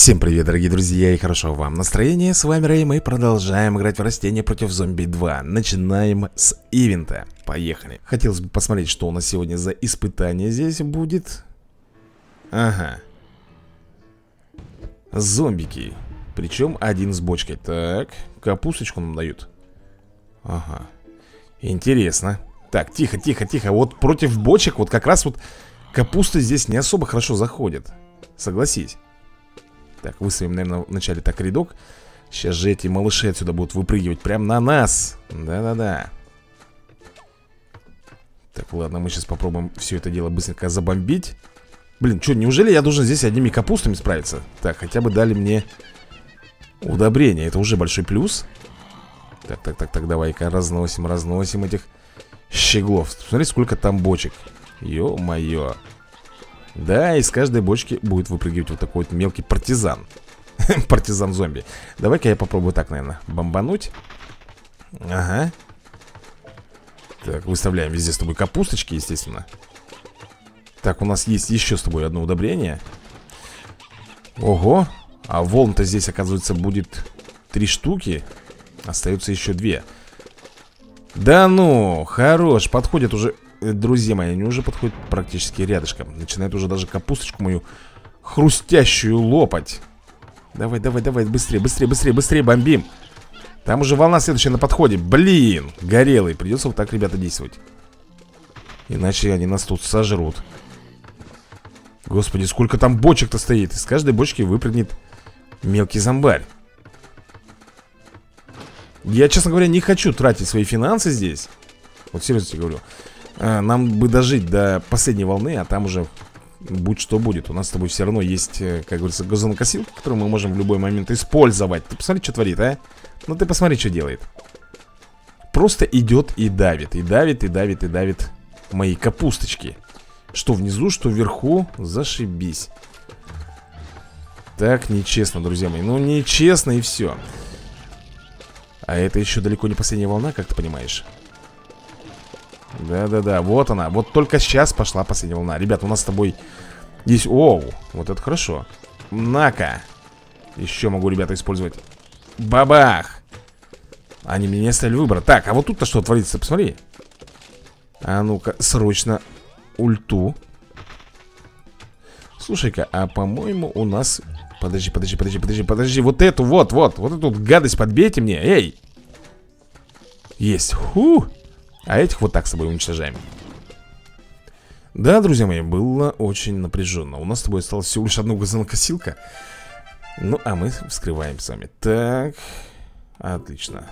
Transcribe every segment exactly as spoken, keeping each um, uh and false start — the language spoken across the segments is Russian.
Всем привет, дорогие друзья, и хорошего вам настроения. С вами Рэй, мы продолжаем играть в растения против зомби два. Начинаем с ивента. Поехали. Хотелось бы посмотреть, что у нас сегодня за испытание здесь будет. Ага. Зомбики. Причем один с бочкой. Так, капусточку нам дают. Ага. Интересно. Так, тихо, тихо, тихо. Вот против бочек вот как раз вот капуста здесь не особо хорошо заходит. Согласись. Так, выставим, наверное, вначале так рядок. Сейчас же эти малыши отсюда будут выпрыгивать прямо на нас. Да-да-да. Так, ладно, мы сейчас попробуем все это дело быстренько забомбить. Блин, что, неужели я должен здесь одними капустами справиться? Так, хотя бы дали мне удобрение. Это уже большой плюс. Так, так, так, так, давай-ка разносим, разносим этих щеглов. Смотри, сколько там бочек. Ё-моё. Да, из каждой бочки будет выпрыгивать вот такой вот мелкий партизан. Партизан-зомби. Давай-ка я попробую так, наверное, бомбануть. Ага. Так, выставляем везде с тобой капусточки, естественно. Так, у нас есть еще с тобой одно удобрение. Ого. А волн-то здесь, оказывается, будет три штуки. Остается еще две. Да ну, хорош. Подходит уже... Друзья мои, они уже подходят практически рядышком. Начинают уже даже капусточку мою хрустящую лопать. Давай, давай, давай, быстрее, быстрее, быстрее, быстрее бомбим. Там уже волна следующая на подходе. Блин, горелый. Придется вот так, ребята, действовать. Иначе они нас тут сожрут. Господи, сколько там бочек-то стоит. Из каждой бочки выпрыгнет мелкий зомбарь. Я, честно говоря, не хочу тратить свои финансы здесь. Вот серьезно тебе говорю. Нам бы дожить до последней волны, а там уже будь что будет. У нас с тобой все равно есть, как говорится, газонокосилка, которую мы можем в любой момент использовать. Ты посмотри, что творит, а? Ну ты посмотри, что делает. Просто идет и давит, и давит, и давит, и давит мои капусточки. Что внизу, что вверху, зашибись. Так нечестно, друзья мои, ну нечестно и все. А это еще далеко не последняя волна, как ты понимаешь. Да-да-да, вот она, вот только сейчас пошла последняя волна. Ребят, у нас с тобой есть... Оу, вот это хорошо. На-ка. Еще могу, ребята, использовать. Бабах. Они мне не оставили выбора. Так, а вот тут-то что творится, посмотри. А ну-ка, срочно ульту. Слушай-ка, а по-моему у нас... Подожди, подожди, подожди, подожди, подожди. Вот эту, вот, вот, вот эту гадость подбейте мне, эй. Есть, фу. А этих вот так с тобой уничтожаем. Да, друзья мои, было очень напряженно. У нас с тобой осталось всего лишь одна газонокосилка. Ну, а мы вскрываем с вами. Так, отлично.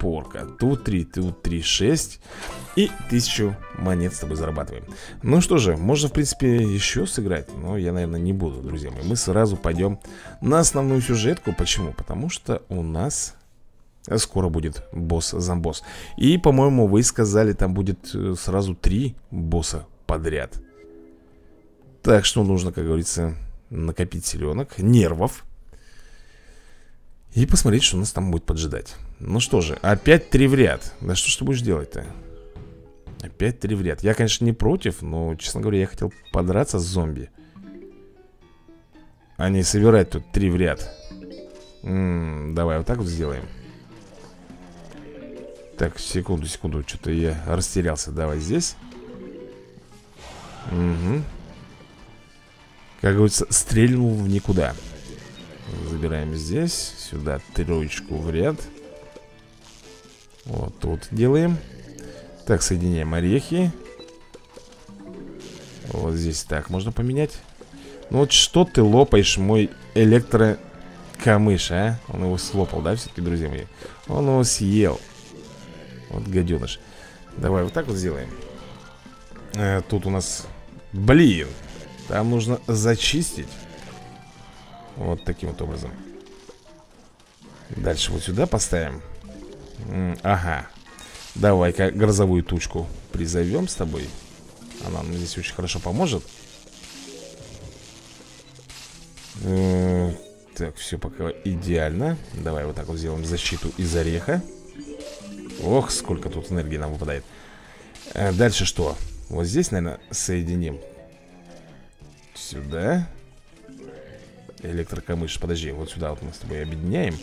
Порка, тут три, тут три, шесть. И тысячу монет с тобой зарабатываем. Ну что же, можно, в принципе, еще сыграть. Но я, наверное, не буду, друзья мои. Мы сразу пойдем на основную сюжетку. Почему? Потому что у нас... Скоро будет босс Замбос. И, по-моему, вы сказали, там будет сразу три босса подряд. Так что нужно, как говорится, накопить силенок, нервов. И посмотреть, что нас там будет поджидать. Ну что же, опять три в ряд. Да что ж ты будешь делать-то? Опять три в ряд. Я, конечно, не против, но, честно говоря, я хотел подраться с зомби. А не собирать тут три в ряд. М-м, давай вот так вот сделаем. Так, секунду, секунду, что-то я растерялся. Давай здесь. Угу. Как говорится, стрельнул в никуда. Забираем здесь. Сюда троечку в ряд. Вот тут делаем. Так, соединяем орехи. Вот здесь так можно поменять. Ну вот что ты лопаешь, мой электрокамыш, а? Он его слопал, да, все-таки, друзья мои? Он его съел. Вот гаденыш. Давай вот так вот сделаем. э, Тут у нас... Блин! Там нужно зачистить. Вот таким вот образом. Дальше вот сюда поставим. М, Ага. Давай-ка грозовую тучку призовем с тобой. Она нам здесь очень хорошо поможет. э, Так, все пока идеально. Давай вот так вот сделаем защиту из ореха. Ох, сколько тут энергии нам выпадает. а Дальше что? Вот здесь, наверное, соединим. Сюда. Электрокамыш, подожди, вот сюда вот мы с тобой объединяем.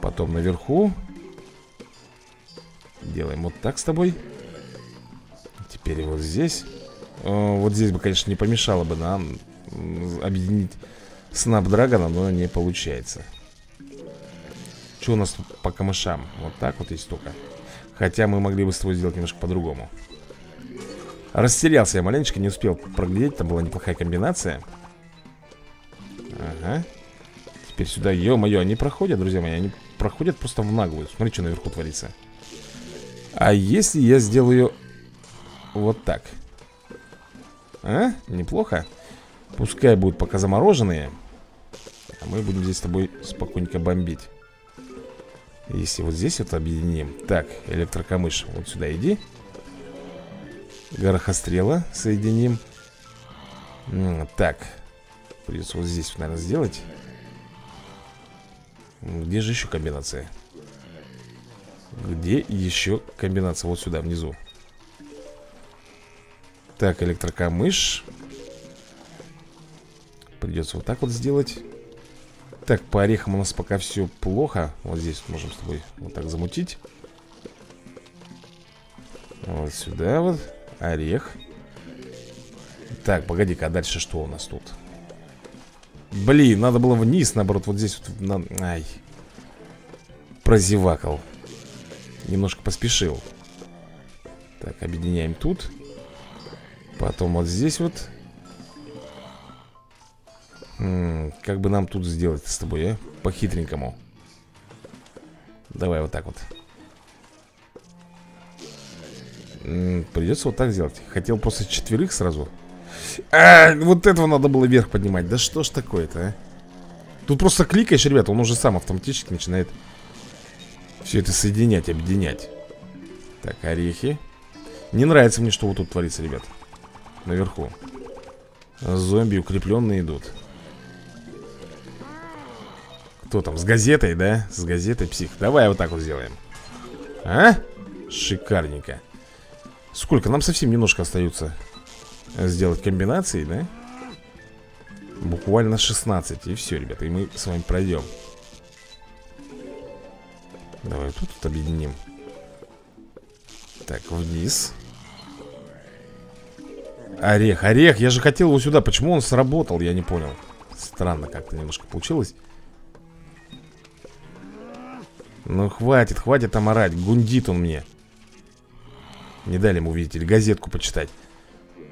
Потом наверху делаем вот так с тобой. Теперь вот здесь. Вот здесь бы, конечно, не помешало бы нам объединить Snapdragon, но не получается. Что у нас тут по камышам? Вот так вот есть только. Хотя мы могли бы с тобой сделать немножко по-другому. Растерялся я маленечко, не успел проглядеть. Там была неплохая комбинация. Ага. Теперь сюда, ё-моё, они проходят, друзья мои. Они проходят просто в наглую. Смотри, что наверху творится. А если я сделаю вот так? А? Неплохо. Пускай будут пока замороженные. А мы будем здесь с тобой спокойненько бомбить. Если вот здесь вот объединим. Так, электрокамыш, вот сюда иди. Горохострела соединим. Так. Придется вот здесь, наверное, сделать. Где же еще комбинация? Где еще комбинация? Вот сюда, внизу. Так, электрокамыш. Придется вот так вот сделать. Так, по орехам у нас пока все плохо. Вот здесь можем с тобой вот так замутить. Вот сюда вот. Орех. Так, погоди-ка, а дальше что у нас тут? Блин, надо было вниз, наоборот, вот здесь вот на... Ай. Прозевакал. Немножко поспешил. Так, объединяем тут. Потом вот здесь вот. М-м, Как бы нам тут сделать с тобой, а? По-хитренькому. Давай вот так вот. Придется вот так сделать. Хотел просто четверых сразу. А, вот этого надо было вверх поднимать. Да что ж такое-то, а? Тут просто кликаешь, ребята, он уже сам автоматически начинает все это соединять, объединять. Так, орехи. Не нравится мне, что вот тут творится, ребят. Наверху. Зомби укрепленные идут. Кто там, с газетой, да? С газетой, псих. Давай вот так вот сделаем. А? Шикарненько. Сколько? Нам совсем немножко остается сделать комбинации, да? Буквально шестнадцать. И все, ребята, и мы с вами пройдем. Давай тут, тут объединим. Так, вниз. Орех, орех, я же хотел его сюда. Почему он сработал, я не понял. Странно как-то немножко получилось. Ну хватит, хватит там орать. Гундит он мне. Не дали ему, видите ли, газетку почитать.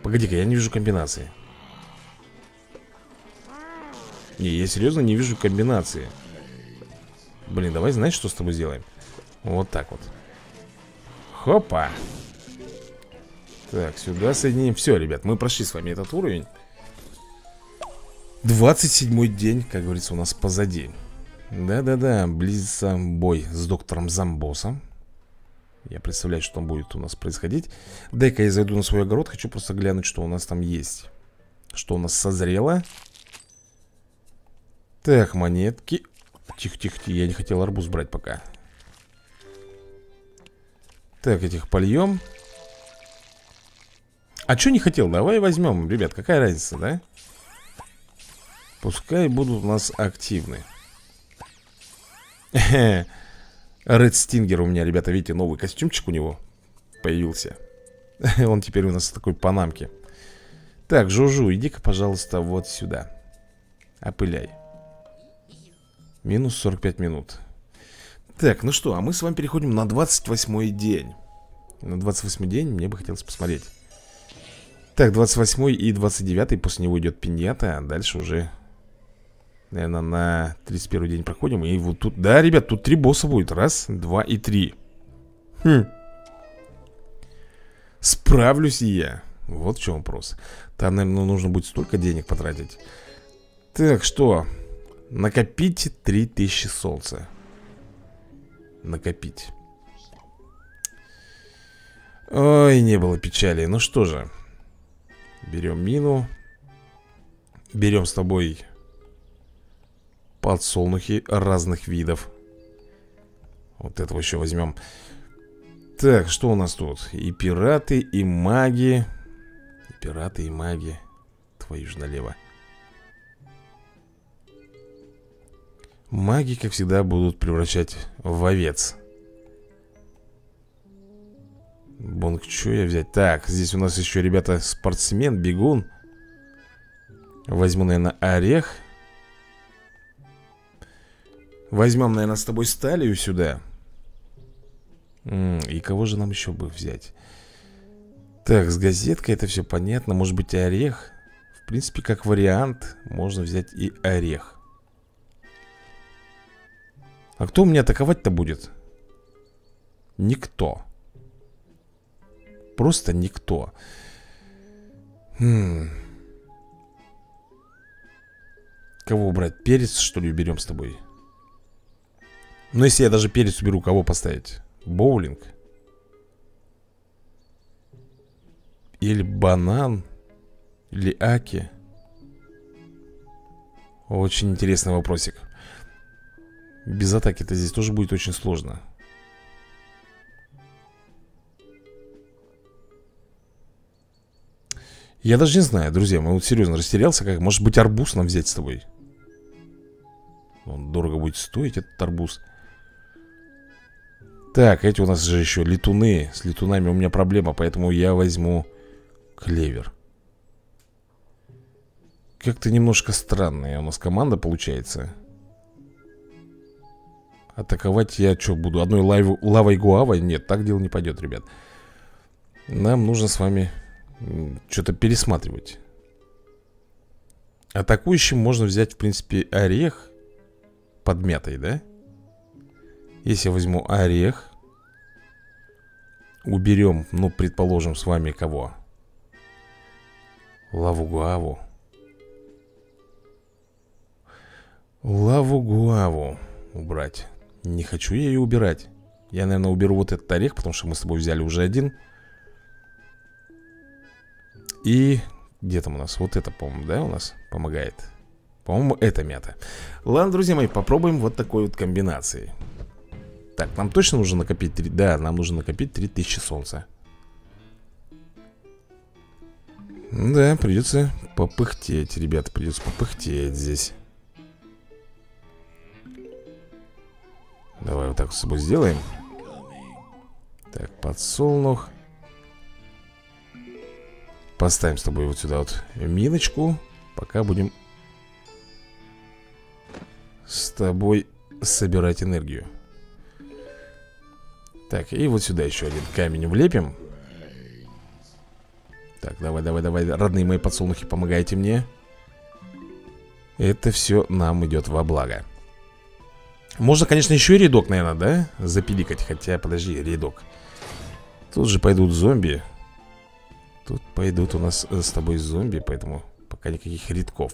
Погоди-ка, я не вижу комбинации. Не, я серьезно не вижу комбинации. Блин, давай, знаешь, что с тобой сделаем? Вот так вот. Хопа. Так, сюда соединим. Все, ребят, мы прошли с вами этот уровень. двадцать седьмой день, как говорится, у нас позади. Да-да-да, близится бой с доктором Замбосом. Я представляю, что там будет у нас происходить. Дай-ка я зайду на свой огород. Хочу просто глянуть, что у нас там есть. Что у нас созрело. Так, монетки. Тихо-тихо-тихо, я не хотел арбуз брать пока. Так, этих польем. А что не хотел? Давай возьмем, ребят, какая разница, да? Пускай будут у нас активны. Red Stinger у меня, ребята, видите, новый костюмчик у него появился. Он теперь у нас в такой панамке. Так, Жужу, иди-ка, пожалуйста, вот сюда. Опыляй. Минус сорок пять минут. Так, ну что, а мы с вами переходим на двадцать восьмой день. На двадцать восьмой день мне бы хотелось посмотреть. Так, двадцать восьмой и двадцать девятый, после него идет пиньята, а дальше уже... Наверное, на тридцать первый день проходим. И вот тут, да, ребят, тут три босса будет. Раз, два и три. Хм. Справлюсь я. Вот в чем вопрос. Там, наверное, нужно будет столько денег потратить. Так, что? Накопить три тысячи солнца. Накопить. Ой, не было печали. Ну что же. Берем мину. Берем с тобой... Подсолнухи разных видов. Вот этого еще возьмем. Так, что у нас тут? И пираты, и маги. И пираты, и маги. Твою ж налево. Маги, как всегда, будут превращать в овец. Бонг, что я взять? Так, здесь у нас еще, ребята, спортсмен, бегун. Возьму, наверное, орех. Возьмем, наверное, с тобой сталью сюда. И кого же нам еще бы взять? Так, с газеткой это все понятно. Может быть, и орех. В принципе, как вариант, можно взять и орех. А кто у меня атаковать-то будет? Никто. Просто никто. Хм. Кого убрать? Перец, что ли, уберем с тобой? Ну, если я даже перец уберу, кого поставить? Боулинг? Или банан? Или аки? Очень интересный вопросик. Без атаки-то здесь тоже будет очень сложно. Я даже не знаю, друзья, мы вот серьезно растерялся, как, может быть, арбуз нам взять с тобой? Он дорого будет стоить, этот арбуз. Так, эти у нас же еще летуны. С летунами у меня проблема, поэтому я возьму клевер. Как-то немножко странная у нас команда получается. Атаковать я что буду? Одной лавой, лавой гуавой? Нет, так дело не пойдет, ребят. Нам нужно с вами что-то пересматривать. Атакующим можно взять, в принципе, орех. Под мятой, да? Если я возьму орех, уберем, ну, предположим, с вами кого? Лаву-гуаву. Лаву-гуаву убрать. Не хочу я ее убирать. Я, наверное, уберу вот этот орех, потому что мы с тобой взяли уже один. И где там у нас? Вот это, по-моему, да, у нас помогает. По-моему, это мята. Ладно, друзья мои, попробуем вот такой вот комбинации. Так, нам точно нужно накопить три... Да, нам нужно накопить три тысячи солнца. Да, придется попыхтеть, ребята. Придется попыхтеть здесь. Давай вот так с собой сделаем. Так, подсолнух. Поставим с тобой вот сюда вот миночку. Пока будем с тобой собирать энергию. Так, и вот сюда еще один камень влепим. Так, давай, давай, давай. Родные мои подсолнухи, помогайте мне. Это все нам идет во благо. Можно, конечно, еще и рядок, наверное, да? Запиликать, хотя, подожди, рядок. Тут же пойдут зомби. Тут пойдут у нас с тобой зомби, поэтому пока никаких рядков.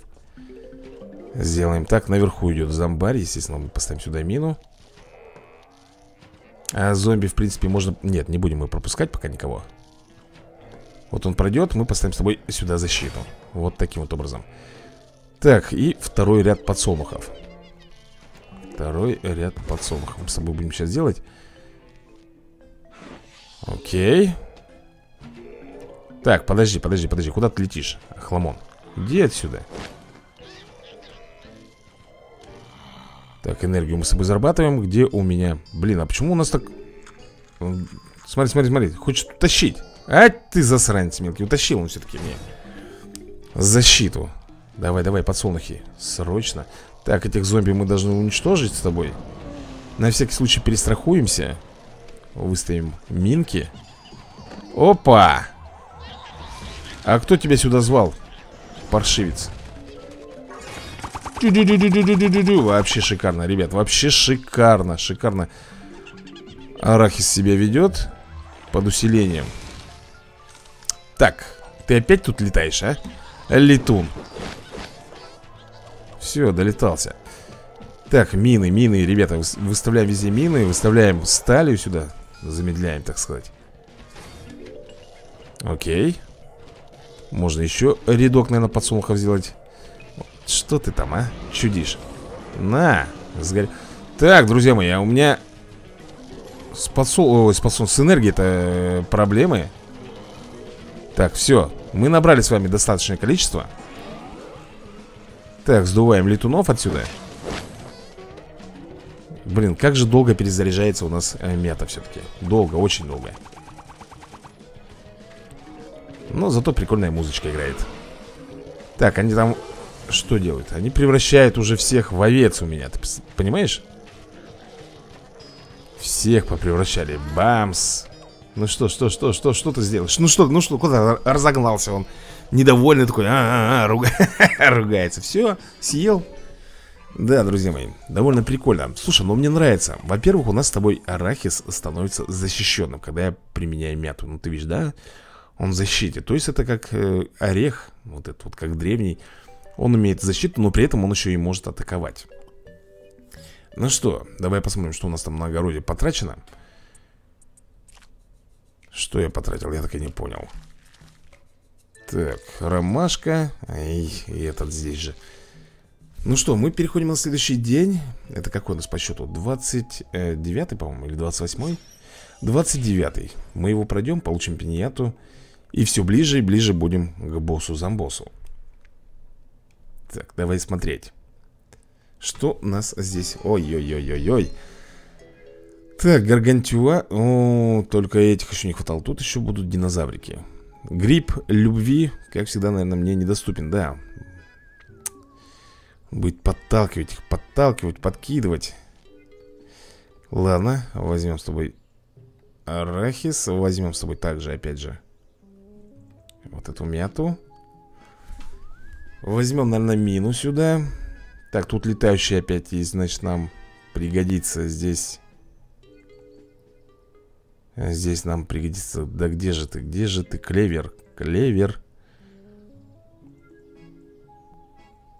Сделаем так, наверху идет зомбарь. Естественно, мы поставим сюда мину. А зомби, в принципе, можно... Нет, не будем мы пропускать пока никого. Вот он пройдет, мы поставим с тобой сюда защиту. Вот таким вот образом. Так, и второй ряд подсолнухов. Второй ряд подсолнухов мы с тобой будем сейчас делать. Окей. Так, подожди, подожди, подожди. Куда ты летишь, хламон? Иди отсюда. Так, энергию мы с собой зарабатываем. Где у меня... Блин, а почему у нас так... Смотри, смотри, смотри. Хочешь утащить? А ты засранец мелкий. Утащил он все-таки мне защиту. Давай, давай, подсолнухи. Срочно. Так, этих зомби мы должны уничтожить с тобой. На всякий случай перестрахуемся. Выставим минки. Опа! А кто тебя сюда звал? Паршивец. Вообще шикарно, ребят, вообще шикарно, шикарно. Арахис себя ведет под усилением. Так, ты опять тут летаешь, а? Летун. Все, долетался. Так, мины, мины, ребята, выставляем везде мины, выставляем сталью сюда. Замедляем, так сказать. Окей. Можно еще рядок, наверное, подсолнухов сделать. Что ты там, а? Чудишь. На! Сгорь... Так, друзья мои, а у меня с подсол... Ой, с, подсол... с энергией-то проблемы. Так, все. Мы набрали с вами достаточное количество. Так, сдуваем летунов отсюда. Блин, как же долго перезаряжается у нас мята все-таки. Долго, очень долго. Но зато прикольная музычка играет. Так, они там что делают? Они превращают уже всех в овец у меня. Ты понимаешь? Всех попревращали. Бамс. Ну что, что, что, что, что ты сделаешь? Ну что, ну что, куда разогнался он? Недовольный такой, а-а-а, руга... ругается. Все, съел. Да, друзья мои, довольно прикольно. Слушай, ну мне нравится. Во-первых, у нас с тобой арахис становится защищенным, когда я применяю мяту. Ну ты видишь, да? Он в защите. То есть это как э, орех, вот этот вот, как древний. Он имеет защиту, но при этом он еще и может атаковать. Ну что, давай посмотрим, что у нас там на огороде потрачено. Что я потратил, я так и не понял. Так, ромашка. Ай, и этот здесь же. Ну что, мы переходим на следующий день. Это какой у нас по счету? двадцать девятый, по-моему, или двадцать восьмой? двадцать девятый. Мы его пройдем, получим пиньяту. И все ближе и ближе будем к боссу-зомбоссу. Так, давай смотреть. Что у нас здесь? Ой-ой-ой-ой-ой. Так, гаргантюа. О, только этих еще не хватало. Тут еще будут динозаврики. Гриб любви, как всегда, наверное, мне недоступен, да. Будет подталкивать их, подталкивать, подкидывать. Ладно, возьмем с тобой арахис. Возьмем с тобой также, опять же, вот эту мяту. Возьмем, наверное, мину сюда. Так, тут летающий опять есть, значит, нам пригодится здесь. Здесь нам пригодится. Да где же ты, где же ты, клевер? Клевер.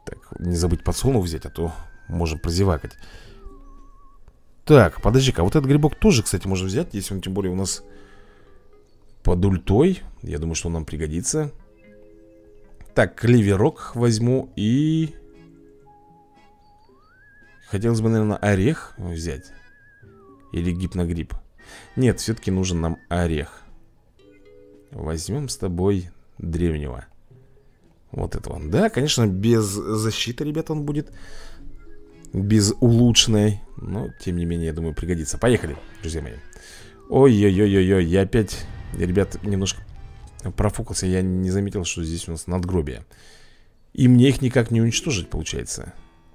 Так, не забыть подсолнух взять, а то можем прозевакать. Так, подожди-ка, вот этот грибок тоже, кстати, можно взять. Если он, тем более, у нас под ультой, я думаю, что он нам пригодится. Так, клеверок возьму и... хотелось бы, наверное, орех взять. Или гипногриб. Нет, все-таки нужен нам орех. Возьмем с тобой древнего. Вот это он. Да, конечно, без защиты, ребята, он будет. Без улучшенной. Но, тем не менее, я думаю, пригодится. Поехали, друзья мои. Ой-ой-ой-ой-ой, я опять, ребят, немножко профукался. Я не заметил, что здесь у нас надгробия. И мне их никак не уничтожить, получается.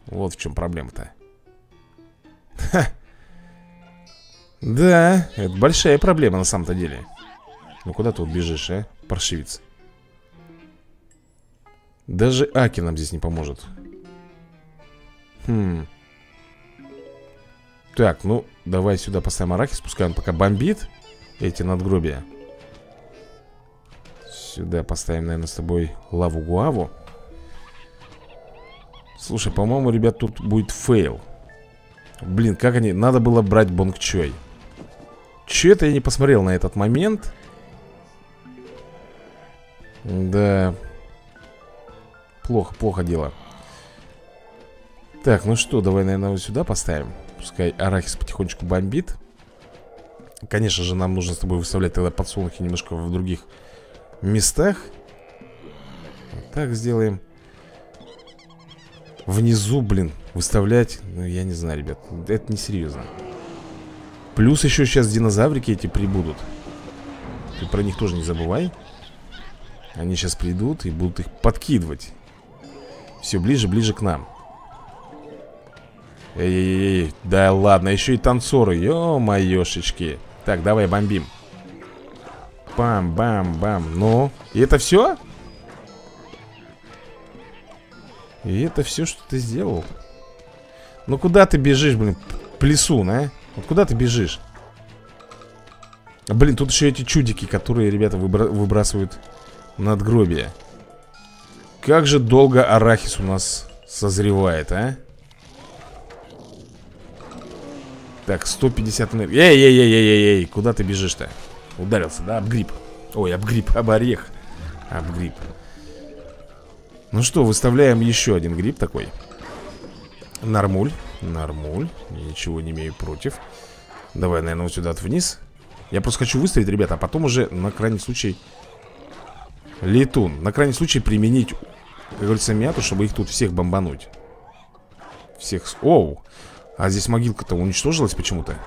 Вот в чем проблема-то. Ха! Да, это большая проблема на самом-то деле. Ну куда ты убежишь, а, паршивец? Даже Аки нам здесь не поможет. Хм. Так, ну, давай сюда поставим арахис. Пускай он пока бомбит эти надгробия. Сюда поставим, наверное, с тобой лаву-гуаву. Слушай, по-моему, ребят, тут будет фейл. Блин, как они... Надо было брать бонг-чой. Че это я не посмотрел на этот момент? Да. Плохо, плохо дело. Так, ну что, давай, наверное, вот сюда поставим. Пускай арахис потихонечку бомбит. Конечно же, нам нужно с тобой выставлять тогда подсолнухи немножко в других местах. Вот так сделаем. Внизу, блин, выставлять, ну, я не знаю, ребят, это несерьезно. Плюс еще сейчас динозаврики эти прибудут. Ты про них тоже не забывай. Они сейчас придут и будут их подкидывать. Все ближе, ближе к нам. Эй-эй-эй, да ладно, еще и танцоры, ё-моёшечки. Так, давай бомбим. Бам-бам-бам, ну, и это все? И это все, что ты сделал? Ну куда ты бежишь, блин, плесун, а? Вот куда ты бежишь? Блин, тут еще эти чудики, которые, ребята, выбра выбрасывают надгробие. Как же долго арахис у нас созревает, а? Так, сто пятьдесят... Эй-эй-эй-эй-эй-эй, куда ты бежишь-то? Ударился, да? Об гриб. Ой, об гриб, об орех. Об гриб. Ну что, выставляем еще один гриб такой. Нормуль, нормуль. Ничего не имею против. Давай, наверное, вот сюда вниз. Я просто хочу выставить, ребята, а потом уже на крайний случай летун. На крайний случай применить, как говорится, мяту, чтобы их тут всех бомбануть. Всех... Оу! А здесь могилка-то уничтожилась почему-то.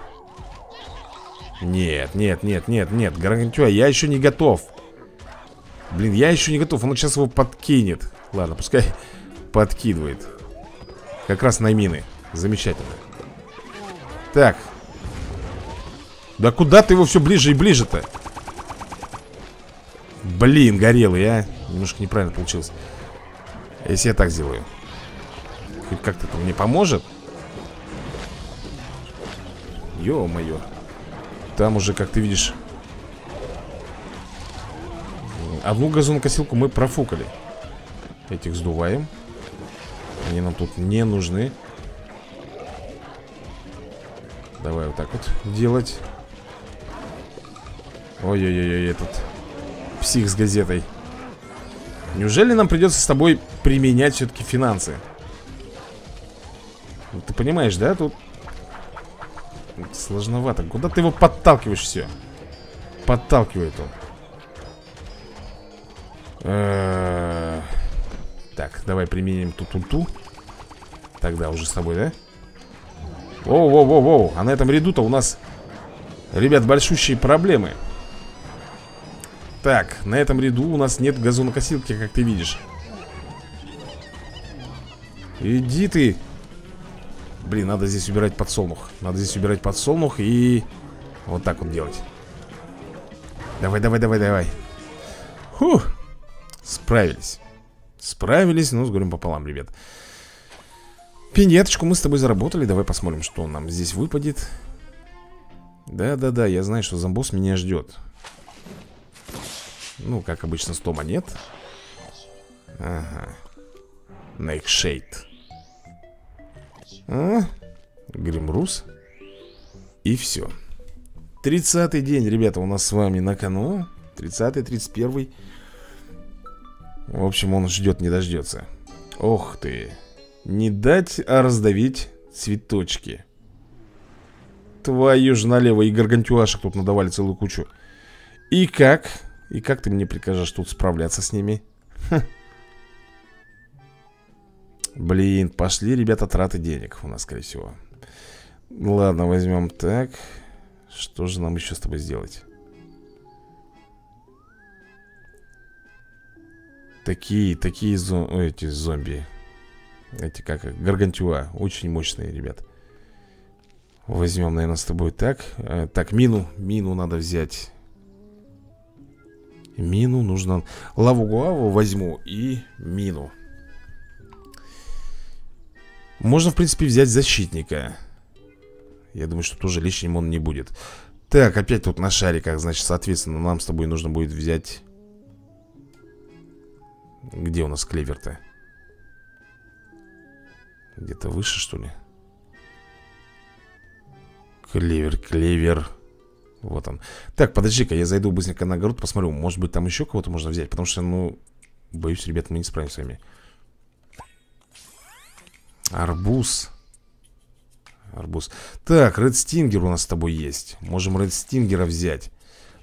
Нет, нет, нет, нет, нет. Гарантю, я еще не готов. Блин, я еще не готов. Он сейчас его подкинет. Ладно, пускай подкидывает. Как раз на мины. Замечательно. Так. Да куда ты его все ближе и ближе-то? Блин, горелый, а. Немножко неправильно получилось. Если я так сделаю, хоть как-то это мне поможет. Ё-моё. Там уже, как ты видишь, одну газонокосилку мы профукали. Этих сдуваем. Они нам тут не нужны. Давай вот так вот делать. Ой-ой-ой, этот псих с газетой. Неужели нам придется с тобой применять все-таки финансы? Ну, ты понимаешь, да? Тут сложновато. Куда ты его подталкиваешь все? Подталкивает он. Э-э-э. Так, давай применим ту-ту-ту. Тогда уже с тобой, да? Воу-воу-воу-воу. А на этом ряду-то у нас, ребят, большущие проблемы. Так, на этом ряду у нас нет газонокосилки, как ты видишь. Иди ты. Блин, надо здесь убирать подсолнух. Надо здесь убирать подсолнух и вот так вот делать. Давай, давай, давай, давай. Фух. Справились. Справились, ну, с горем пополам, ребят. Пинеточку мы с тобой заработали. Давай посмотрим, что нам здесь выпадет. Да-да-да, я знаю, что зомбосс меня ждет. Ну, как обычно, сто монет. Ага. Nightshade. А? Гримрус. И все. тридцатый день, ребята, у нас с вами на кону. тридцатый, тридцать первый. В общем, он ждет, не дождется. Ох ты. Не дать, а раздавить цветочки. Твою ж налево. И гаргантюашек тут надавали целую кучу. И как... И как ты мне прикажешь тут справляться с ними? Ха. Блин, пошли, ребята, траты денег у нас, скорее всего. Ладно, возьмем так. Что же нам еще с тобой сделать? Такие, такие зом... Ой, эти зомби. Эти как их? Гаргантюа. Очень мощные, ребят. Возьмем, наверное, с тобой так. Э, так, мину. Мину надо взять. Мину нужно... Лаву-гуаву возьму и мину. Можно, в принципе, взять защитника. Я думаю, что тоже лишним он не будет. Так, опять тут на шариках. Значит, соответственно, нам с тобой нужно будет взять... Где у нас клевер-то? Где-то выше, что ли? Клевер, клевер... Вот он. Так, подожди-ка, я зайду быстренько на огород, посмотрю, может быть, там еще кого-то можно взять. Потому что, ну, боюсь, ребят, мы не справимся с вами. Арбуз. Арбуз. Так, Red Stinger у нас с тобой есть. Можем Red Stinger взять.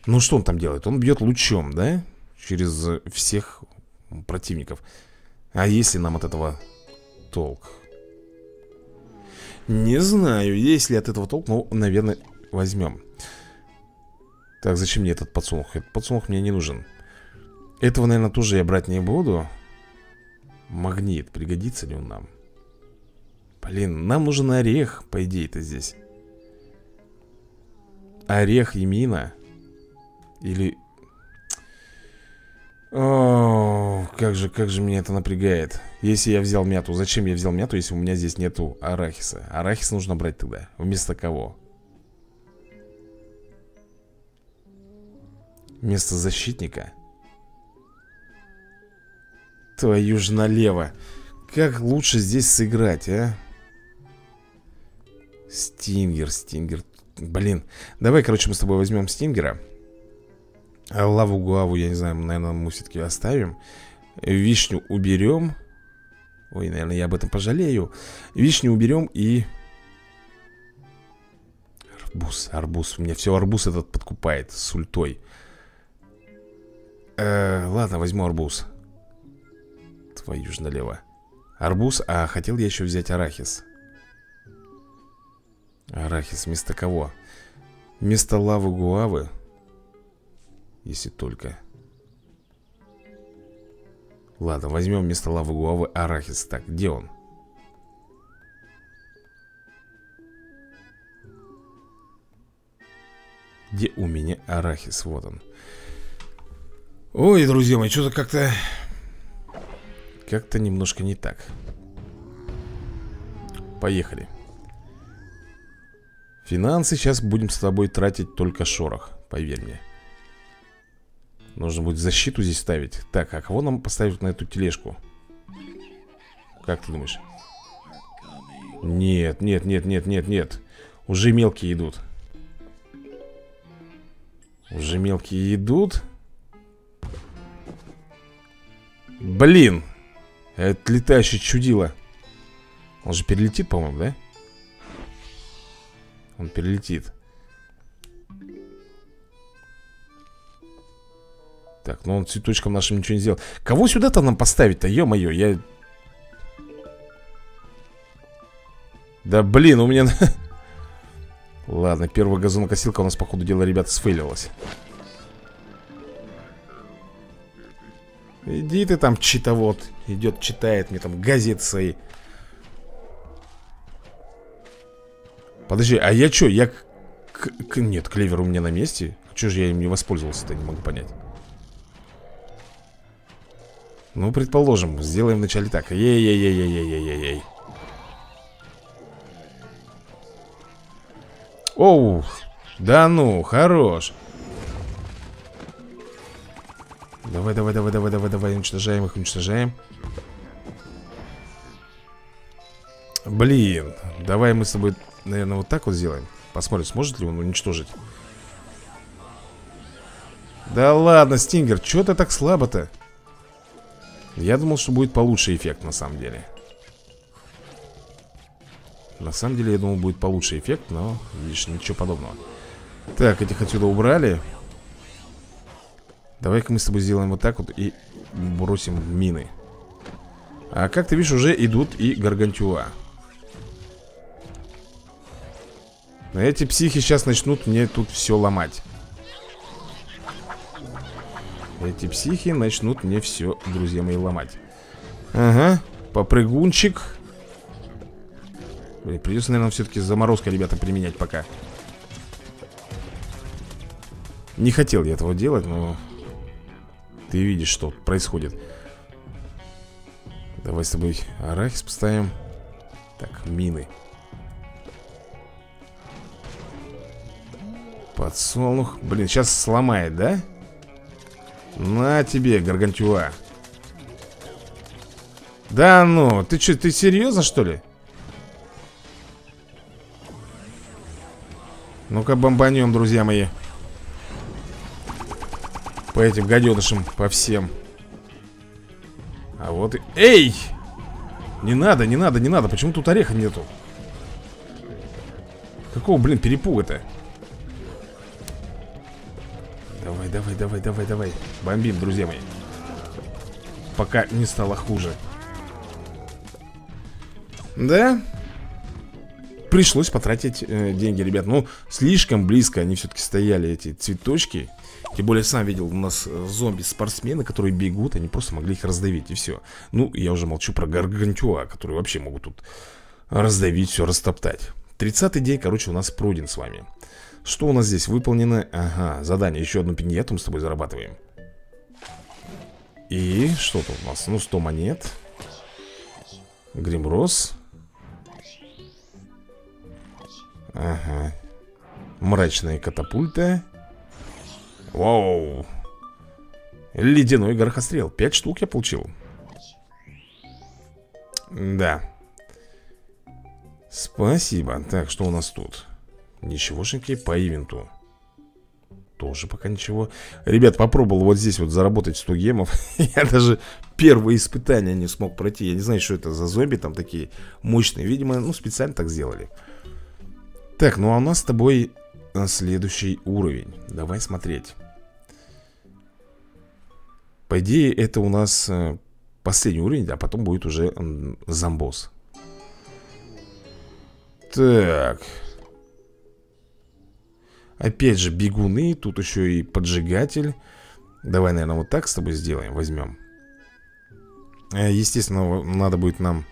Ну, что он там делает? Он бьет лучом, да? Через всех противников. А если нам от этого толк? Не знаю, есть ли от этого толк, но, наверное, возьмем. Так, зачем мне этот подсолнух? Этот подсолнух мне не нужен. Этого, наверное, тоже я брать не буду. Магнит, пригодится ли он нам? Блин, нам нужен орех, по идее-то здесь. Орех и мина. Или... О, как же, как же меня это напрягает. Если я взял мяту, зачем я взял мяту, если у меня здесь нету арахиса? Арахис нужно брать тогда, вместо кого? Вместо защитника. Твою ж налево. Как лучше здесь сыграть, а? Стингер, стингер. Блин, давай, короче, мы с тобой возьмем стингера. А лаву-гуаву, я не знаю, наверное, мы все-таки оставим. Вишню уберем. Ой, наверное, я об этом пожалею. Вишню уберем и... Арбуз, арбуз. У меня все арбуз этот подкупает с ультой. Э, ладно, возьму арбуз. Твою ж налево. Арбуз, а хотел я еще взять арахис. Арахис вместо кого? Вместо лавы гуавы? Если только. Ладно, возьмем вместо лавы гуавы арахис. Так, где он? Где у меня арахис? Вот он. Ой, друзья мои, что-то как-то... Как-то немножко не так. Поехали. Финансы сейчас будем с тобой тратить только шорох, поверь мне. Нужно будет защиту здесь ставить. Так, а кого нам поставить на эту тележку? Как ты думаешь? Нет, нет, нет, нет, нет, нет. Уже мелкие идут. Уже мелкие идут. Блин. Это летающее чудило. Он же перелетит, по-моему, да? Он перелетит. Так, ну он цветочком нашим ничего не сделал. Кого сюда-то нам поставить-то, ё-моё, я... Да блин, у меня... Ладно, первая газонокосилка у нас, по ходу дела, ребята, сфейлилась. Иди ты там, читовод. Идет, читает мне там газеты свои. Подожди, а я чё? Я... К... К... Нет, клевер у меня на месте. Чё же я им не воспользовался-то, не могу понять. Ну, предположим, сделаем вначале так. Ей-ей-ей-ей-ей-ей-ей. Оу, да ну, хорош. Давай-давай-давай-давай-давай-давай, уничтожаем их, уничтожаем. Блин, давай мы с тобой... Наверное, вот так вот сделаем. Посмотрим, сможет ли он уничтожить. Да ладно, Стингер, чё ты так слабо-то? Я думал, что будет получше эффект, на самом деле. На самом деле, я думал, будет получше эффект, но, видишь, ничего подобного. Так, этих отсюда убрали. Давай-ка мы с тобой сделаем вот так вот и бросим мины. А как ты видишь, уже идут и гаргантюа. Но эти психи сейчас начнут мне тут все ломать. Эти психи начнут мне все, друзья мои, ломать. Ага, попрыгунчик. Блин, придется, наверное, все-таки заморозка, ребята, применять пока. Не хотел я этого делать, но... Ты видишь, что происходит. Давай с тобой арахис поставим. Так, мины. Подсолнух. Блин, сейчас сломает, да? На тебе, гаргантюа. Да ну, ты что, ты серьезно, что ли? Ну-ка бомбанем, друзья мои. По этим гаденышам, по всем. А вот и... Эй! Не надо, не надо, не надо. Почему тут ореха нету? Какого, блин, перепуга-то? Давай, давай, давай, давай, давай. Бомбим, друзья мои. Пока не стало хуже. Да? Пришлось потратить э, деньги, ребят. Ну, слишком близко они все-таки стояли, эти цветочки. Тем более, сам видел, у нас зомби-спортсмены, которые бегут. Они просто могли их раздавить, и все. Ну, я уже молчу про гаргантюа, которые вообще могут тут раздавить, все растоптать. тридцатый день, короче, у нас пройден с вами. Что у нас здесь выполнено? Ага, задание. Еще одну пиньету мы с тобой зарабатываем. И что тут у нас? Ну, сто монет. Гримрос. Ага. Мрачная катапульта. Вау. Ледяной горохострел. Пять штук я получил. Да. Спасибо. Так, что у нас тут? Ничегошеньки по ивенту. Тоже пока ничего. Ребят, попробовал вот здесь вот заработать сто гемов. Я даже первые испытания не смог пройти. Я не знаю, что это за зомби там такие мощные. Видимо, ну специально так сделали. Так, ну а у нас с тобой следующий уровень. Давай смотреть. По идее, это у нас последний уровень, а потом будет уже зомбосс. Так... Опять же бегуны, тут еще и поджигатель. Давай, наверное, вот так с тобой сделаем, возьмем. Естественно, надо будет нам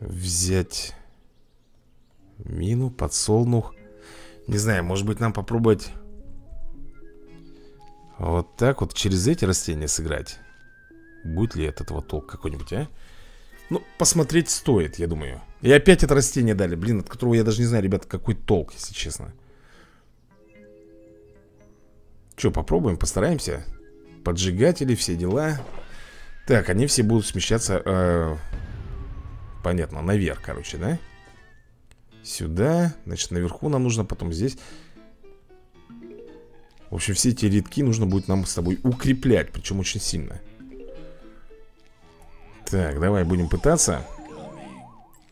взять мину, подсолнух. Не знаю, может быть, нам попробовать вот так вот через эти растения сыграть. Будет ли от этого толк какой-нибудь, а? Ну, посмотреть стоит, я думаю. И опять это растение дали, блин, от которого я даже не знаю, ребят, какой толк, если честно. Че, попробуем, постараемся. Поджигатели, все дела. Так, они все будут смещаться, э, понятно, наверх, короче, да? Сюда, значит, наверху нам нужно, потом здесь. В общем, все эти рядки нужно будет нам с тобой укреплять, причем очень сильно. Так, давай будем пытаться.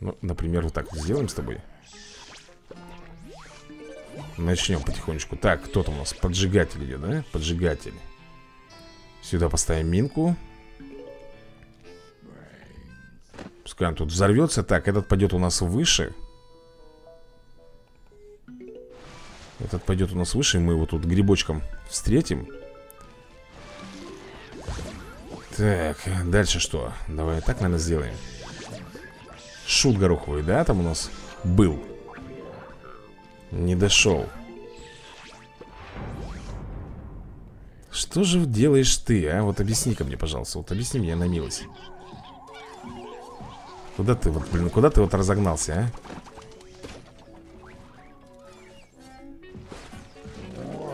Ну, например, вот так сделаем с тобой. Начнем потихонечку. Так, кто там у нас? Поджигатель идет, да? Поджигатель. Сюда поставим минку. Пускай он тут взорвется. Так, этот пойдет у нас выше. Этот пойдет у нас выше, и мы его тут грибочком встретим. Так, дальше что? Давай так, наверное, сделаем. Шут гороховый, да, там у нас был. Не дошел. Что же делаешь ты, а? Вот объясни-ка мне, пожалуйста. Вот объясни мне, на милость. Куда ты вот, блин, куда ты вот разогнался,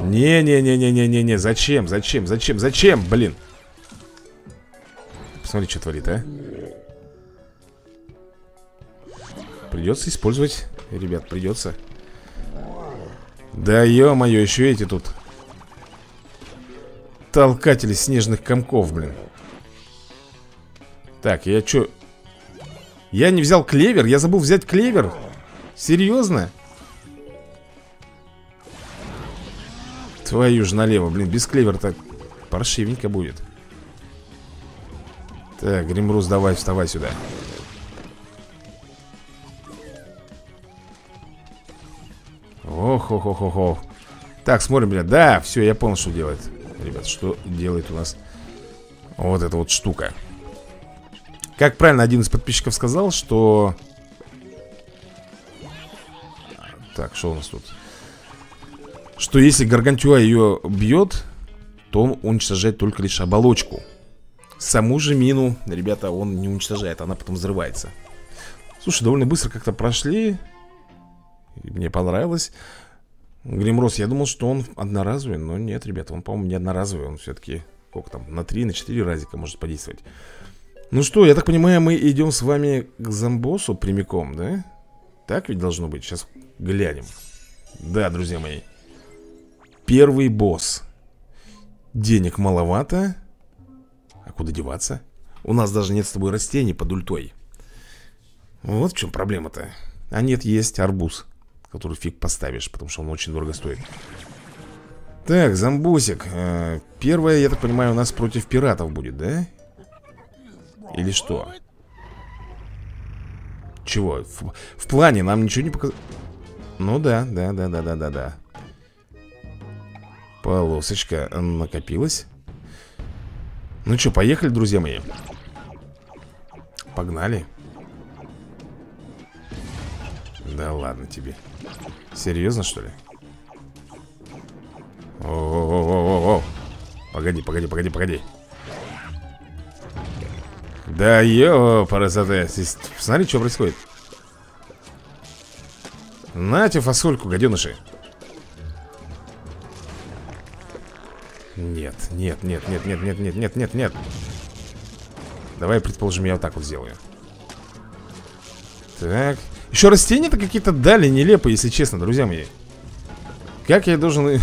а? Не-не-не-не-не-не-не. Зачем, зачем, зачем, зачем, блин? Смотри, что творит, а. Придется использовать, ребят, придется. Да ё-моё, еще эти тут толкатели снежных комков, блин. Так, я чё? Я не взял клевер? Я забыл взять клевер? Серьезно? Твою ж налево, блин, без клевера-то паршивенько будет. Так, Гримрус, давай, вставай сюда. Ох-ох-ох-ох-ох. Так, смотрим, блядь. Да, все, я понял, что делает. Ребят, что делает у нас вот эта вот штука. Как правильно один из подписчиков сказал, что... Так, что у нас тут? Что если Гаргантюа ее бьет, то он уничтожает только лишь оболочку. Саму же мину, ребята, он не уничтожает, она потом взрывается. Слушай, довольно быстро как-то прошли. Мне понравилось. Гримрос, я думал, что он одноразовый, но нет, ребята, он, по-моему, не одноразовый. Он все-таки, сколько там, на три, на четыре разика может подействовать. Ну что, я так понимаю, мы идем с вами к Замбосу прямиком, да? Так ведь должно быть, сейчас глянем. Да, друзья мои. Первый босс. Денег маловато. А куда деваться? У нас даже нет с тобой растений под ультой. Вот в чем проблема-то. А нет, есть арбуз, который фиг поставишь, потому что он очень дорого стоит. Так, Замбосик. Первое, я так понимаю, у нас против пиратов будет, да? Или что? Чего? В, в плане нам ничего не показалось. Ну да, да, да, да, да, да, да. Полосочка накопилась. Ну что, поехали, друзья мои. Погнали. Да ладно тебе. Серьезно, что ли? О-о-о-о-о-о. Погоди, погоди, погоди, погоди. Да ё, паразота. Смотри, что происходит. Нате фасольку, гаденыши. Нет, нет, нет, нет, нет, нет, нет, нет, нет, нет. Давай, предположим, я вот так вот сделаю. Так. Еще растения-то какие-то дали нелепые, если честно, друзья мои. Как я должен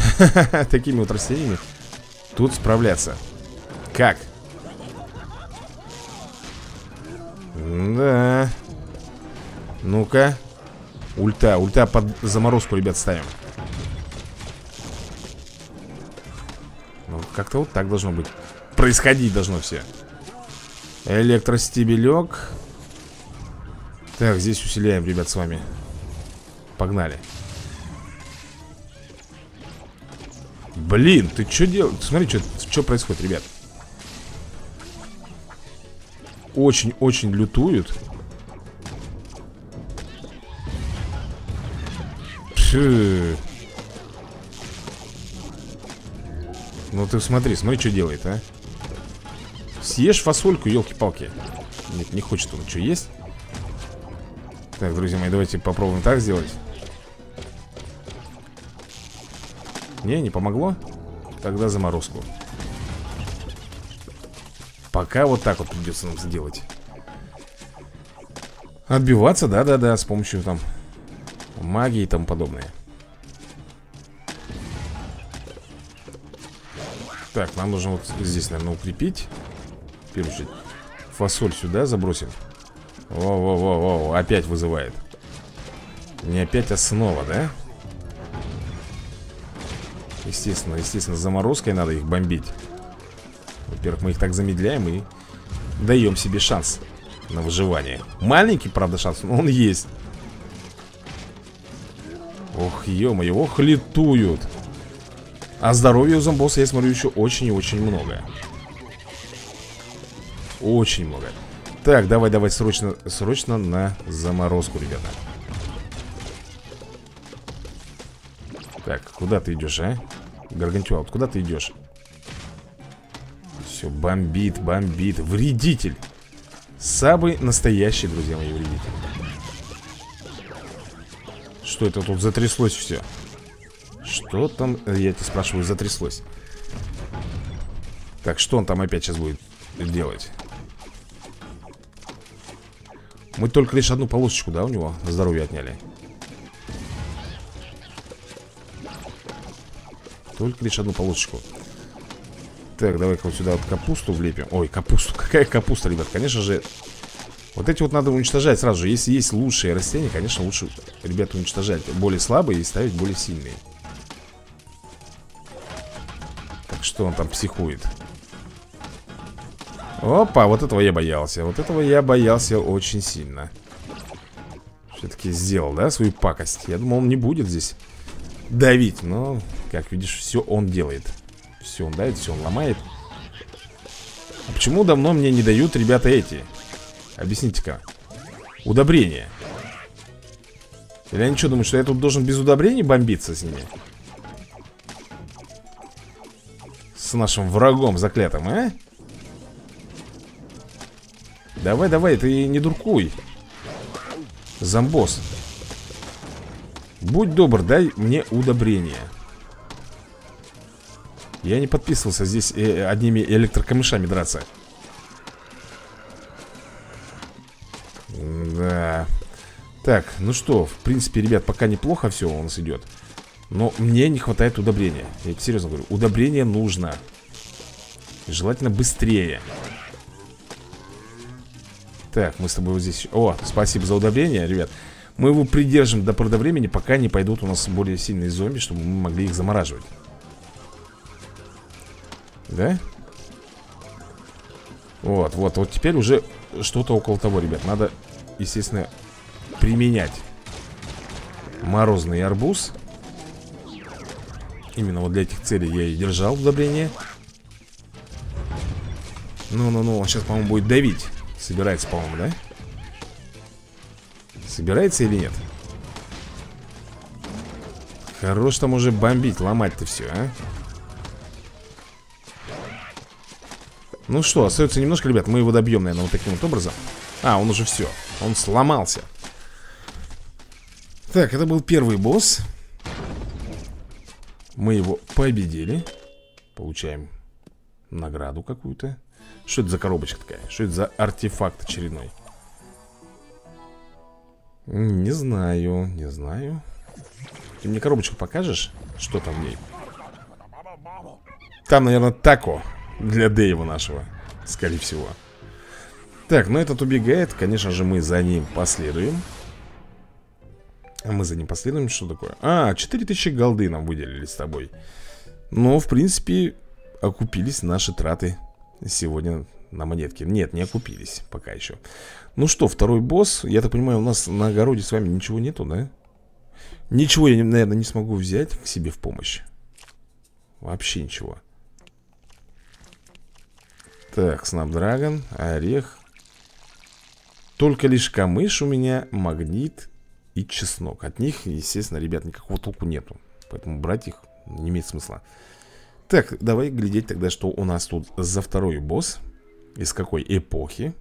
такими вот растениями тут справляться? Как? Да. Ну-ка. Ульта, ульта под заморозку, ребят, ставим. Как-то вот так должно быть. Происходить должно все. Электростебелек. Так, здесь усиляем, ребят, с вами. Погнали. Блин, ты что делаешь? Смотри, что происходит, ребят. Очень-очень лютуют. Пфф. Ну ты смотри, смотри, что делает, а. Съешь фасольку, елки-палки. Нет, не хочет он что есть. Так, друзья мои, давайте попробуем так сделать. Не, не помогло. Тогда заморозку. Пока вот так вот придется нам сделать. Отбиваться, да-да-да, с помощью там магии и тому подобное. Так, нам нужно вот здесь, наверное, укрепить. В первую очередь фасоль сюда забросим. Воу-воу-воу-воу, опять вызывает. Не опять, а снова, да? Естественно, естественно, с заморозкой надо их бомбить. Во-первых, мы их так замедляем и даем себе шанс на выживание. Маленький, правда, шанс, но он есть. Ох, ё-моё, ох, летуют. А здоровья у зомбосса, я смотрю, еще очень и очень много. Очень много. Так, давай, давай, срочно, срочно на заморозку, ребята. Так, куда ты идешь, а? Гаргантюа, вот куда ты идешь? Все, бомбит, бомбит. Вредитель. Самый настоящий, друзья мои, вредитель. Что это тут затряслось все? Что там, я тебя спрашиваю, затряслось? Так, что он там опять сейчас будет делать? Мы только лишь одну полосочку, да, у него на здоровье отняли. Только лишь одну полосочку. Так, давай-ка вот сюда вот капусту влепим. Ой, капусту, какая капуста, ребят, конечно же. Вот эти вот надо уничтожать сразу же. Если есть лучшие растения, конечно, лучше, ребята, уничтожать более слабые и ставить более сильные. Так, что он там психует? Опа, вот этого я боялся. Вот этого я боялся очень сильно. Все-таки сделал, да, свою пакость. Я думал, он не будет здесь давить, но, как видишь, все он делает. Все он давит, все он ломает. А почему давно мне не дают, ребята, эти? Объясните-ка. Удобрения. Или они что, думают, что я тут должен без удобрений бомбиться с ними? С нашим врагом заклятым, а? Давай, давай, ты не дуркуй. Замбос. Будь добр, дай мне удобрение. Я не подписывался здесь э, одними электрокамышами драться. Да. Так, ну что, в принципе, ребят, пока неплохо все у нас идет. Но мне не хватает удобрения. Я серьезно говорю, удобрение нужно. Желательно быстрее. Так, мы с тобой вот здесь... О, спасибо за удобрение, ребят. Мы его придержим до поры до времени, пока не пойдут у нас более сильные зомби, чтобы мы могли их замораживать. Да? Вот, вот, вот теперь уже что-то около того, ребят. Надо, естественно, применять морозный арбуз. Именно вот для этих целей я и держал удобрение. Ну-ну-ну, он сейчас, по-моему, будет давить. Собирается, по-моему, да? Собирается или нет? Хорош там уже бомбить, ломать-то все, а? Ну что, остается немножко, ребят. Мы его добьем, наверное, вот таким вот образом. А, он уже все, он сломался. Так, это был первый босс. Мы его победили. Получаем награду какую-то. Что это за коробочка такая? Что это за артефакт очередной? Не знаю, не знаю. Ты мне коробочку покажешь? Что там в ней? Там, наверное, тако для Дэйва нашего, скорее всего. Так, ну этот убегает. Конечно же, мы за ним последуем. А мы за ним последуем, что такое? А, четыре тысячи голды нам выделили с тобой. Но, в принципе, окупились наши траты сегодня на монетки. Нет, не окупились пока еще. Ну что, второй босс. Я так понимаю, у нас на огороде с вами ничего нету, да? Ничего я, наверное, не смогу взять к себе в помощь. Вообще ничего. Так, Snapdragon, орех. Только лишь камыш у меня, магнит и чеснок. От них, естественно, ребят, никакого толку нету. Поэтому брать их не имеет смысла. Так, давай глядеть тогда, что у нас тут за второй босс. Из какой эпохи.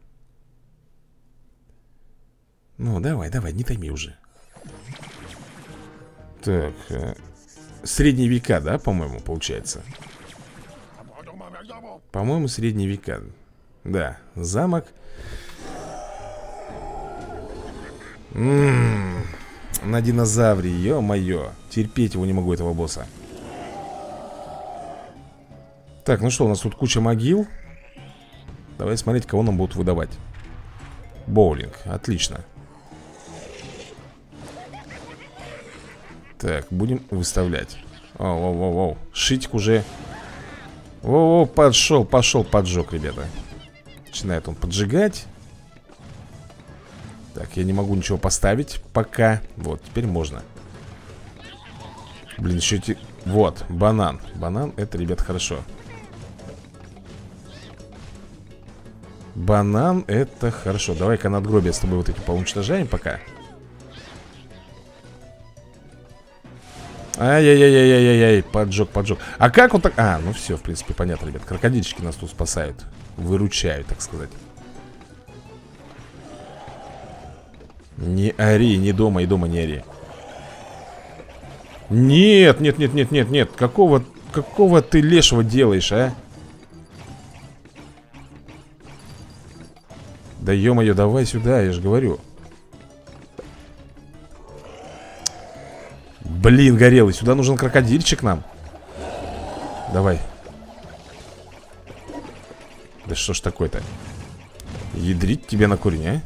Ну, давай, давай, не томи уже. Так, средние века, да, по-моему, получается. По-моему, средние века. Да, замок. Ммм, на динозавре, ё-моё. Терпеть его не могу, этого босса. Так, ну что, у нас тут куча могил. Давай смотреть, кого нам будут выдавать. Боулинг, отлично. Так, будем выставлять. Оу-оу-оу-оу, шитик уже. Оу-оу, пошел, пошел поджог, ребята. Начинает он поджигать. Так, я не могу ничего поставить пока. Вот, теперь можно. Блин, еще эти... Вот, банан. Банан, это, ребят, хорошо. Банан, это хорошо. Давай-ка надгробие с тобой вот эти поуничтожаем пока. Ай-яй-яй-яй-яй-яй, поджог, поджог. А как он так... А, ну все, в принципе, понятно, ребят. Крокодильчики нас тут спасают. Выручают, так сказать. Не ори, не дома, и дома не ори. Нет, нет, нет, нет, нет, нет. Какого, какого ты лешего делаешь, а? Да ё-моё, давай сюда, я же говорю. Блин, горелый, сюда нужен крокодильчик нам. Давай. Да что ж такое-то? Ядрить тебя на корень, а?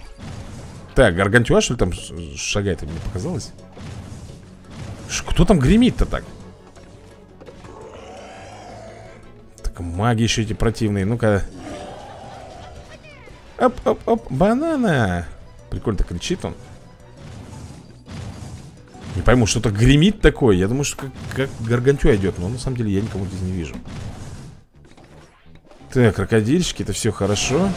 Так, гаргантюа, что ли, там шагает, мне показалось? Кто там гремит-то так? Так, маги еще эти противные. Ну-ка. Оп-оп-оп, банана. Прикольно кричит он. Не пойму, что-то гремит такое. Я думаю, что как, как гаргантюа идет. Но на самом деле я никого здесь не вижу. Так, крокодильчики, это все хорошо.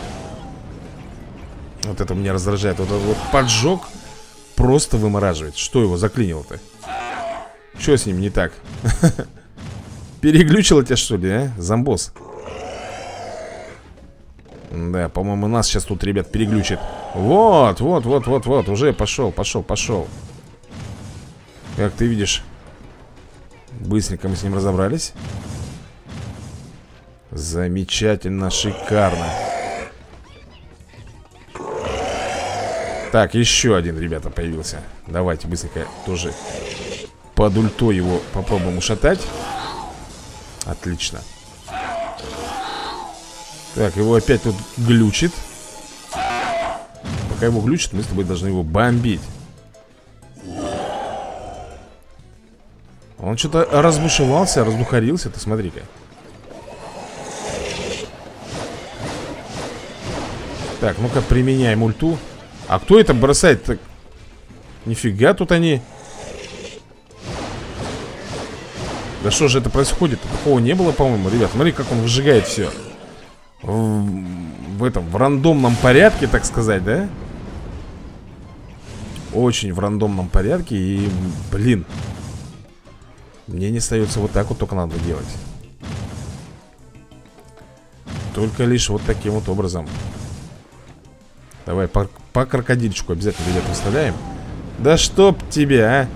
Вот это меня раздражает. Вот этот вот поджог просто вымораживает. Что его заклинило-то? Что с ним не так? Переглючило тебя, что ли, а? Замбос. Да, по-моему, нас сейчас тут, ребят, переглючит. Вот, вот, вот, вот, вот. Уже пошел, пошел, пошел. Как ты видишь, быстренько мы с ним разобрались. Замечательно, шикарно. Так, еще один, ребята, появился. Давайте быстренько тоже под ульто его попробуем ушатать. Отлично. Так, его опять тут глючит. Пока его глючит, мы с тобой должны его бомбить. Он что-то разбушевался, разбухарился. Ты смотри-ка. Так, ну-ка применяем ульту. А кто это бросает-то? Нифига тут они. Да что же это происходит? Такого не было, по-моему, ребят. Смотри, как он выжигает все. В, в этом, в рандомном порядке, так сказать, да? Очень в рандомном порядке. И, блин, мне не остается вот так вот только надо делать. Только лишь вот таким вот образом. Давай, по, по крокодильчику обязательно, ребят, выставляем. Да чтоб тебя, а!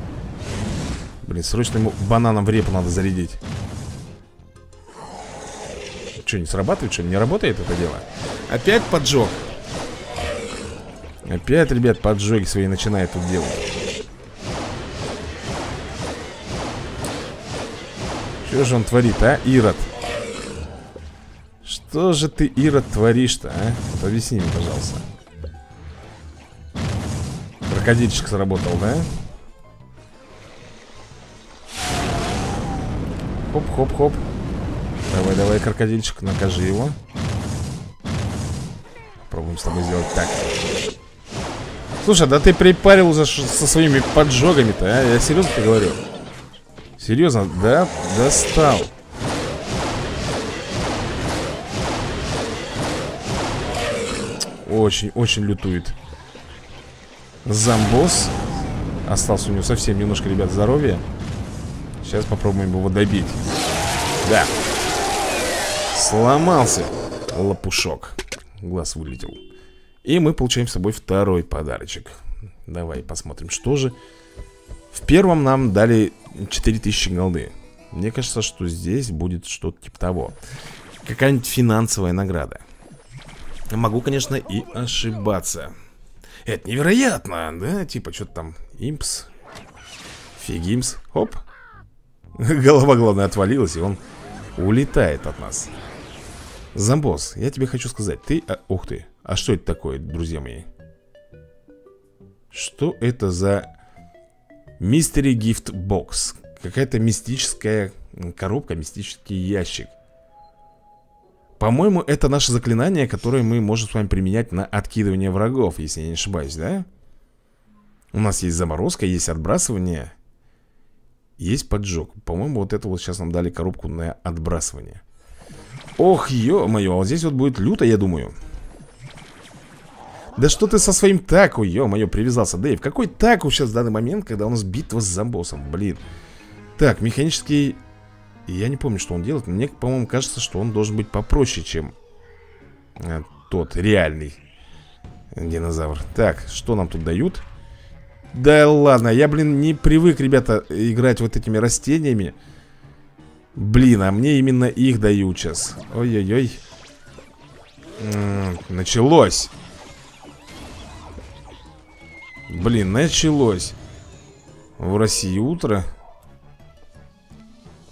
Блин, срочно ему бананом в репу надо зарядить. Что, не срабатывает? Что, не работает это дело? Опять поджог. Опять, ребят, поджоги свои начинает тут делать. Что же он творит, а, Ирод? Что же ты, Ирод, творишь-то, а? Вот объясни мне, пожалуйста. Крокодильчик сработал, да? Хоп-хоп-хоп. Давай-давай, крокодильчик, накажи его. Пробуем с тобой сделать так. Слушай, да ты припарил за со своими поджогами-то, а? Я серьезно тебе говорю. Серьезно, да? Достал. очень-очень лютует. Замбос. Остался у него совсем немножко, ребят, здоровья. Сейчас попробуем его добить. Да. Сломался лопушок. Глаз вылетел. И мы получаем с собой второй подарочек. Давай посмотрим, что же. В первом нам дали четыре тысячи голды. Мне кажется, что здесь будет что-то типа того. Какая-нибудь финансовая награда. Могу, конечно, и ошибаться. Это невероятно, да? Типа, что-то там импс. Фигимс. Оп. Голова, главное, отвалилась, и он улетает от нас. Замбос, я тебе хочу сказать. Ты... А, ух ты. А что это такое, друзья мои? Что это за... Mystery Gift Box. Какая-то мистическая коробка, мистический ящик. По-моему, это наше заклинание, которое мы можем с вами применять на откидывание врагов, если я не ошибаюсь, да? У нас есть заморозка, есть отбрасывание, есть поджог. По-моему, вот это вот сейчас нам дали коробку на отбрасывание. Ох, ё-моё, а вот здесь вот будет люто, я думаю. Да что ты со своим таку, ё-моё, привязался, Дэйв. Какой таку сейчас в данный момент, когда у нас битва с зомбоссом, блин. Так, механический... Я не помню, что он делает. Мне, по-моему, кажется, что он должен быть попроще, чем тот реальный динозавр. Так, что нам тут дают? Да ладно, я, блин, не привык, ребята, играть вот этими растениями. Блин, а мне именно их дают сейчас. Ой-ой-ой. Началось. Блин, началось. В России утро.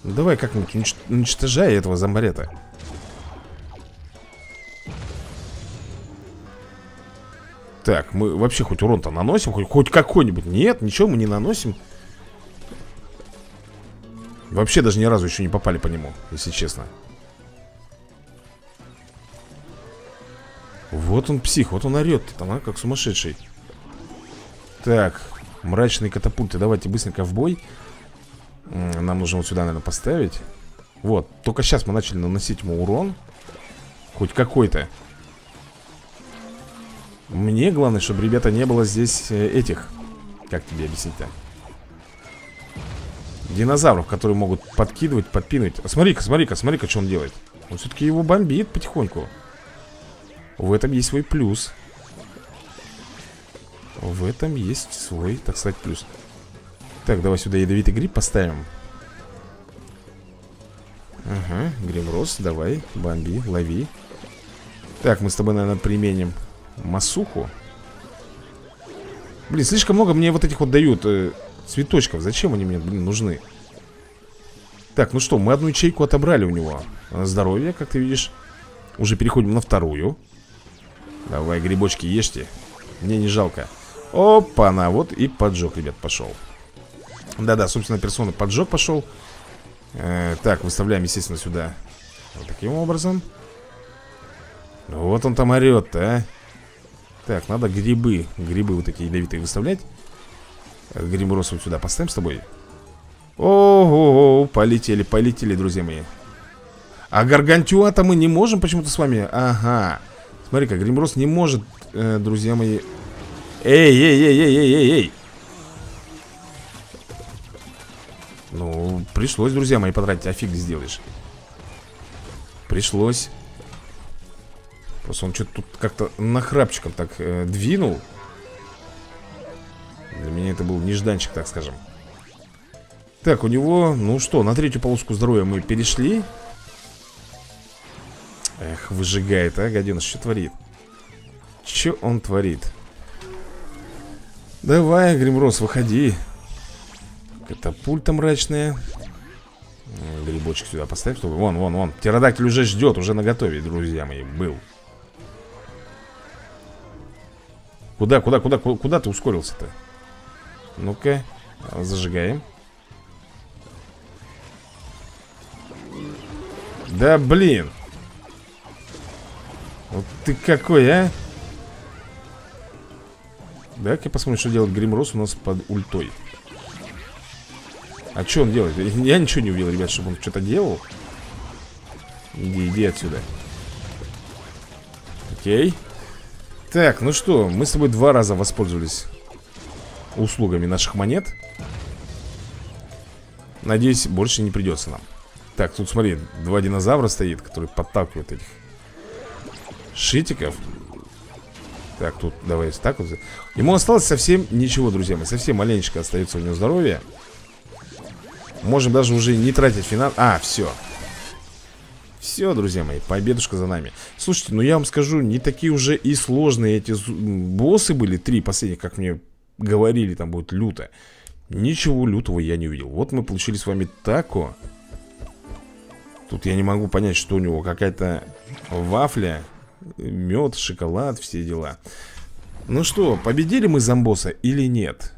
Давай как-нибудь унич... уничтожай этого зомбарета. Так, мы вообще хоть урон-то наносим? Хоть, хоть какой-нибудь? Нет, ничего мы не наносим. Вообще даже ни разу еще не попали по нему, если честно. Вот он псих, вот он орет там, а, как сумасшедший. Так, мрачные катапульты. Давайте быстренько в бой. Нам нужно вот сюда, наверное, поставить. Вот, только сейчас мы начали наносить ему урон. Хоть какой-то. Мне главное, чтобы, ребята, не было здесь этих. Как тебе объяснить-то? Динозавров, которые могут подкидывать, подпинывать. Смотри-ка, смотри-ка, смотри-ка, что он делает. Он все-таки его бомбит потихоньку. В этом есть свой плюс. В этом есть свой, так сказать, плюс. Так, давай сюда ядовитый гриб поставим. Ага, гримрос, давай, бомби, лови. Так, мы с тобой, наверное, применим масуху. Блин, слишком много мне вот этих вот дают э, цветочков. Зачем они мне, блин, нужны? Так, ну что, мы одну ячейку отобрали у него. Здоровье, как ты видишь. Уже переходим на вторую. Давай, грибочки, ешьте. Мне не жалко. Опа-на, вот и поджог, ребят, пошел. Да-да, собственно, персона поджог пошел. э, Так, выставляем, естественно, сюда. Вот таким образом. Вот он там орет-то, а. Так, надо грибы. Грибы вот такие ядовитые выставлять. Гримрос вот сюда поставим с тобой. Ого-го, полетели, полетели, друзья мои. А гаргантюа-то мы не можем почему-то с вами. Ага. Смотри-ка, гримрос не может, э, друзья мои. Эй-эй-эй-эй-эй-эй-эй. Ну, пришлось, друзья мои, потратить. А фиг сделаешь. Пришлось. Просто он что-то тут как-то нахрапчиком так э, двинул. Для меня это был нежданчик, так скажем. Так, у него, ну что, на третью полоску здоровья мы перешли. Эх, выжигает, а, гаденыш, что творит? Че он творит? Давай, гримрос, выходи. Катапульта мрачная. Грибочек сюда поставь, чтобы... Вон, вон, вон. Птеродактиль уже ждет, уже наготове, друзья мои, был. Куда, куда, куда, куда ты ускорился-то? Ну-ка, зажигаем. Да блин. Вот ты какой, а? Давай-ка посмотрим, что делает гримрос у нас под ультой. А что он делает? Я ничего не увидел, ребят, чтобы он что-то делал. Иди, иди отсюда. Окей. Так, ну что, мы с тобой два раза воспользовались услугами наших монет. Надеюсь, больше не придется нам. Так, тут смотри, два динозавра стоит, которые подталкивают этих шитиков. Так, тут давай так вот. Ему осталось совсем ничего, друзья мои. Совсем маленечко остается у него здоровье. Можем даже уже не тратить финал. А, все. Все, друзья мои, победушка за нами. Слушайте, ну я вам скажу, не такие уже и сложные эти боссы были. Три последних, как мне говорили, там будет люто. Ничего лютого я не увидел. Вот мы получили с вами тако. Тут я не могу понять, что у него. Какая-то вафля, мед, шоколад, все дела. Ну что, победили мы замбосса или нет?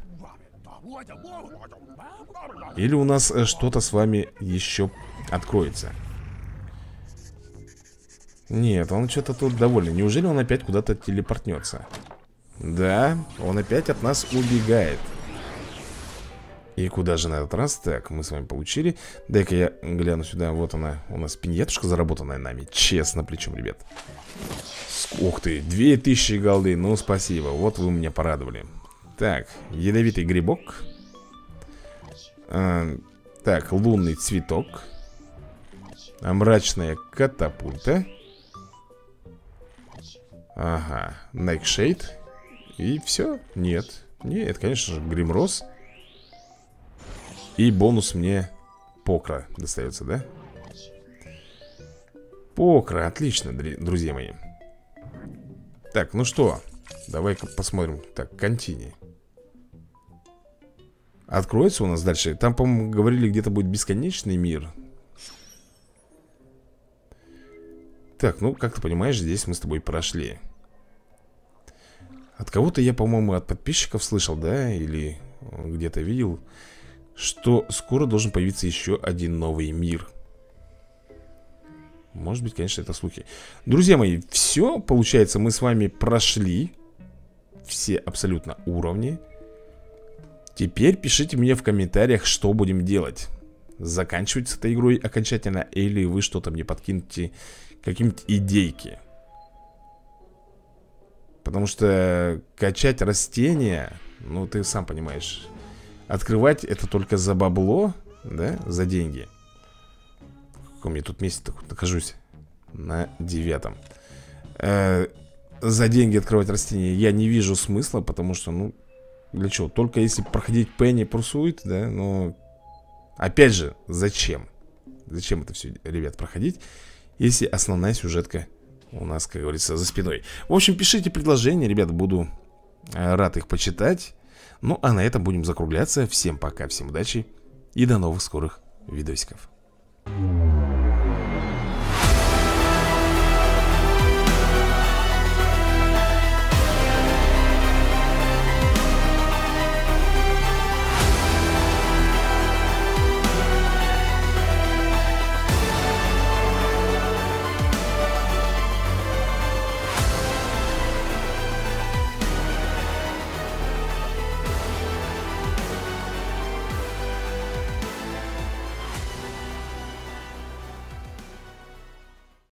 Или у нас что-то с вами еще откроется? Нет, он что-то тут довольный. Неужели он опять куда-то телепортнется? Да, он опять от нас убегает. И куда же на этот раз? Так, мы с вами получили. Дай-ка я гляну сюда. Вот она, у нас пиньетушка, заработанная нами. Честно, причем, ребят. Ух ты, две тысячи голды. Ну, спасибо, вот вы меня порадовали. Так, ядовитый грибок. а, Так, лунный цветок. а, Мрачная катапульта. Ага, Nightshade. И все? Нет. Нет, конечно же, гримроз. И бонус мне покра достается, да? Покра, отлично, друзья мои. Так, ну что, давай-ка посмотрим. Так, контини. Откроется у нас дальше. Там, по-моему, говорили, где-то будет бесконечный мир. Так, ну, как ты понимаешь, здесь мы с тобой прошли. От кого-то я, по-моему, от подписчиков слышал, да? Или где-то видел, что скоро должен появиться еще один новый мир. Может быть, конечно, это слухи. Друзья мои, все, получается, мы с вами прошли все абсолютно уровни. Теперь пишите мне в комментариях, что будем делать. Заканчивать с этой игрой окончательно, или вы что-то мне подкинете, какие-нибудь идейки. Потому что качать растения, ну, ты сам понимаешь, открывать это только за бабло, да, за деньги. В каком я тут месте нахожусь? На девятом. Э, за деньги открывать растения я не вижу смысла, потому что, ну, для чего? Только если проходить Пенни Пурсуит, да, но... Опять же, зачем? Зачем это все, ребят, проходить, если основная сюжетка у нас, как говорится, за спиной. В общем, пишите предложения, ребят, буду рад их почитать. Ну, а на этом будем закругляться. Всем пока, всем удачи и до новых скорых видосиков.